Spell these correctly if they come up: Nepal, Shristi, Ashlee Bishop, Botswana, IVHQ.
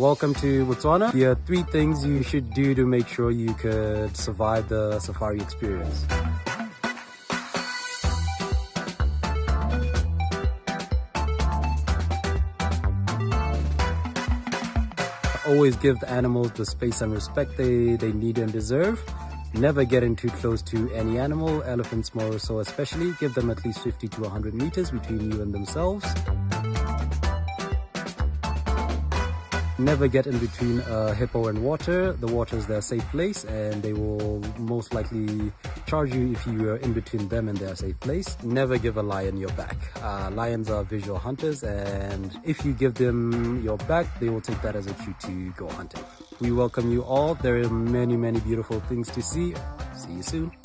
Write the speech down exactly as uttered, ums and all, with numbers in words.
Welcome to Botswana. Here are three things you should do to make sure you could survive the safari experience. Always give the animals the space and respect they, they need and deserve. Never getting too close to any animal, elephants more so especially. Give them at least fifty to one hundred meters between you and themselves. Never get in between a hippo and water. The water is their safe place and they will most likely charge you if you are in between them and their safe place. Never give a lion your back. Uh, lions are visual hunters, and if you give them your back, they will take that as a cue to go hunting. We welcome you all. There are many, many beautiful things to see. See you soon.